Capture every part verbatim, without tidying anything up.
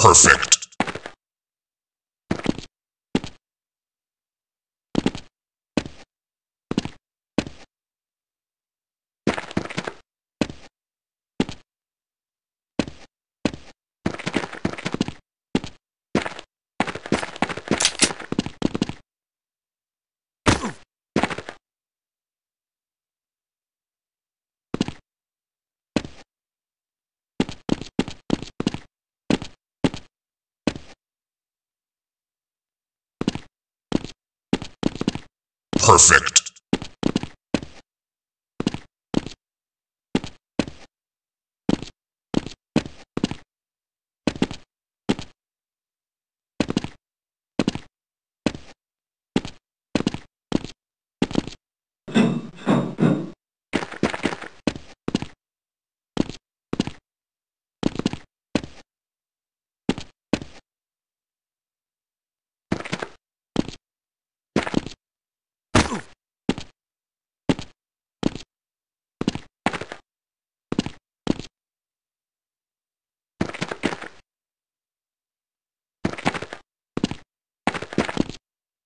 perfect. Perfect.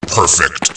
Perfect.